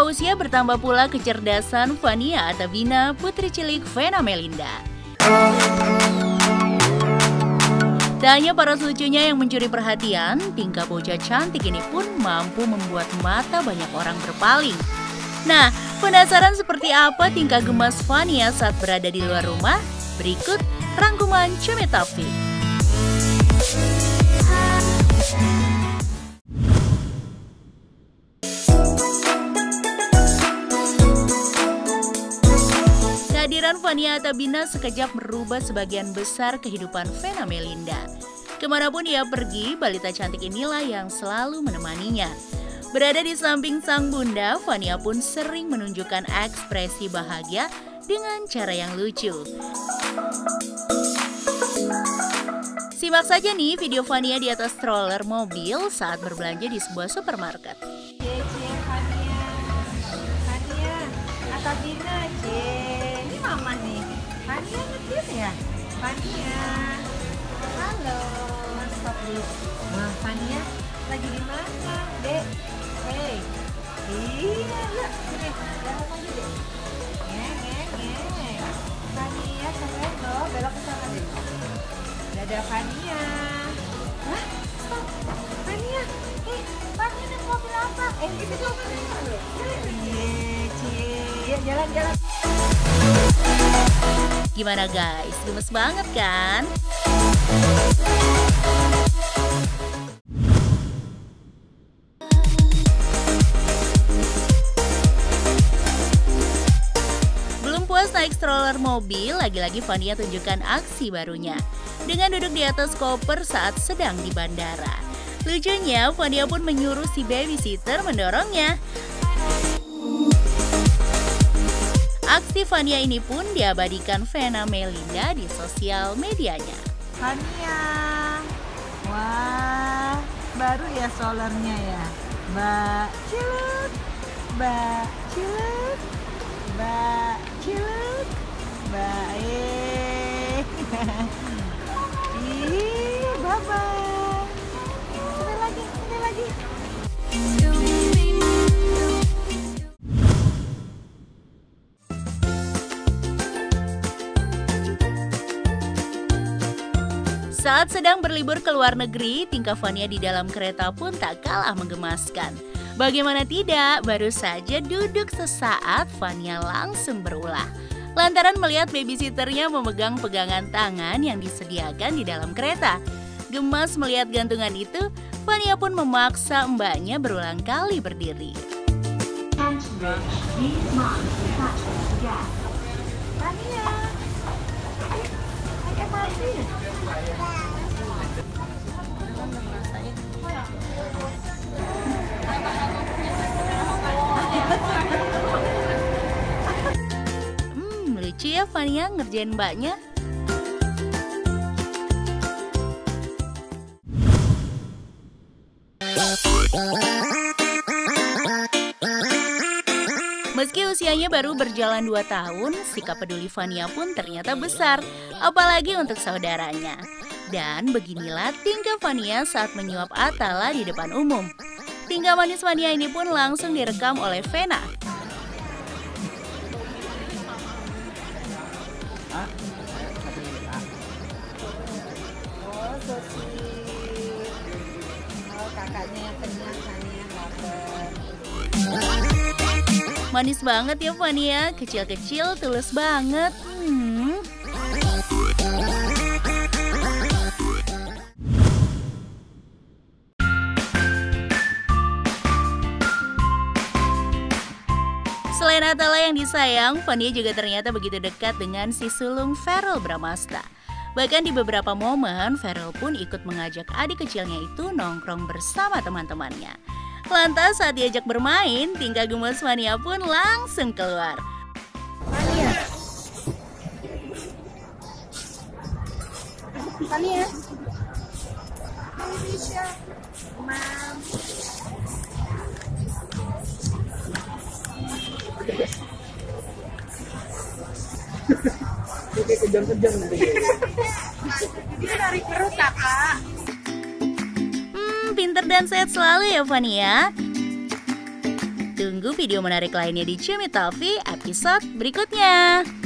Bertambah usia, bertambah pula kecerdasan Vania Athabina, putri cilik Venna Melinda. Tak hanya paras lucunya yang mencuri perhatian, tingkah bocah cantik ini pun mampu membuat mata banyak orang berpaling. Nah, penasaran seperti apa tingkah gemas Vania saat berada di luar rumah? Berikut rangkuman Cumi TOP V. Kehadiran Vania Athabina sekejap merubah sebagian besar kehidupan Venna Melinda. Kemanapun ia pergi, balita cantik inilah yang selalu menemaninya. Berada di samping sang bunda, Vania pun sering menunjukkan ekspresi bahagia dengan cara yang lucu. Simak saja nih video Vania di atas stroller mobil saat berbelanja di sebuah supermarket. Vania Athabina, ini mama nih. Vania ngetir ya? Vania, halo. Stop dulu. Nah, Vania lagi di mana, Dek? Hey, iya lah. Ada Vania. Hah? Stop. Vania. Vania naik mobil apa? Itu mobilnya loh. Cie, jalan-jalan. Gimana guys? Gemes banget kan? Belum puas naik stroller mobil, lagi-lagi Vania tunjukkan aksi barunya dengan duduk di atas koper saat sedang di bandara. Lucunya, Vania pun menyuruh si babysitter mendorongnya. Aksi Vania ini pun diabadikan Venna Melinda di sosial medianya. Vania, wah, baru ya solarnya ya. Mbak cilut, Mbak cilut, Mbak cilut, Mbak bye-bye. Sebentar lagi. Saat sedang berlibur ke luar negeri, tingkah Vania di dalam kereta pun tak kalah menggemaskan. Bagaimana tidak, baru saja duduk sesaat Vania langsung berulah. Lantaran melihat babysitternya memegang pegangan tangan yang disediakan di dalam kereta. Gemas melihat gantungan itu, Vania pun memaksa mbaknya berulang kali berdiri. Cia Vania ngerjain mbaknya. Meski usianya baru berjalan 2 tahun, sikap peduli Vania pun ternyata besar, apalagi untuk saudaranya. Dan beginilah tingkah Vania saat menyuap Atala di depan umum. Tingkah manis Vania ini pun langsung direkam oleh Venna. Manis banget ya Vania, kecil-kecil tulus banget. Selain Atala yang disayang, Vania juga ternyata begitu dekat dengan si sulung Farel Bramasta. Bahkan di beberapa momen, Farel pun ikut mengajak adik kecilnya itu nongkrong bersama teman-temannya. Lantas saat diajak bermain, tingkah gemas Vania pun langsung keluar. Vania. Oke, kejang-kejang nanti. Dia tarik perut, Kakak. Pinter dan sehat selalu ya Vania. Tunggu video menarik lainnya di Cumi TOP V episode berikutnya.